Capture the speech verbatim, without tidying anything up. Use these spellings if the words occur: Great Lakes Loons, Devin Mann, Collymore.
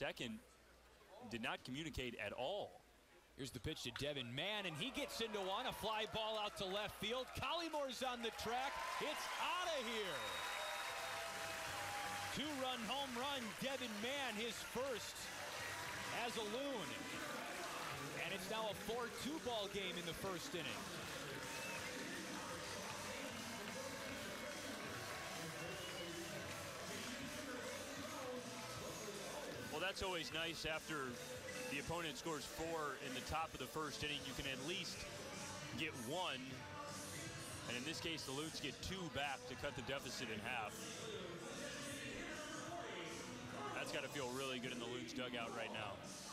second did not communicate at all. Here's the pitch to Devin Mann, and he gets into one. A fly ball out to left field. Collymore's on the track. It's out of here. Two-run home run. Devin Mann, his first as a Loon. And it's now a four two ball game in the first inning. Well, that's always nice after the opponent scores four in the top of the first inning. You can at least get one. And in this case, the Loons get two back to cut the deficit in half. That's got to feel really good in the Loons dugout right now.